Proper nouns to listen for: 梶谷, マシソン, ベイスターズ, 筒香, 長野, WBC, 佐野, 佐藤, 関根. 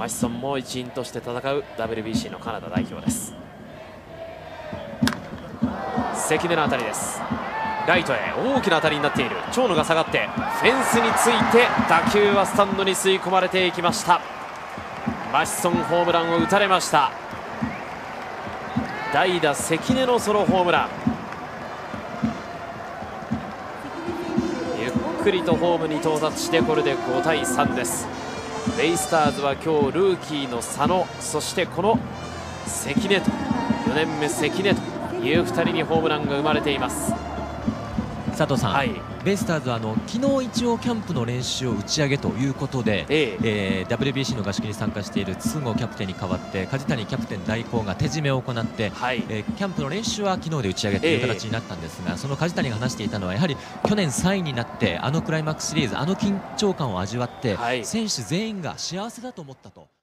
マシソンも一員として戦う WBC のカナダ代表です。関根の当たりです。ライトへ大きな当たりになっている。長野が下がってフェンスについて打球はスタンドに吸い込まれていきました。マシソンホームランを打たれました。代打関根のソロホームラン。ゆっくりとホームに到達してこれで5対3です。ベイスターズは今日ルーキーの佐野、そしてこの関根と4年目関根という2人にホームランが生まれています。佐藤さん、はい、ベイスターズは昨日一応キャンプの練習を打ち上げということで、WBC の合宿に参加している筒香キャプテンに代わって梶谷キャプテン代行が手締めを行って、はい、キャンプの練習は昨日で打ち上げという形になったんですが、その梶谷が話していたのはやはり去年3位になってクライマックスシリーズ緊張感を味わって、はい、選手全員が幸せだと思ったと。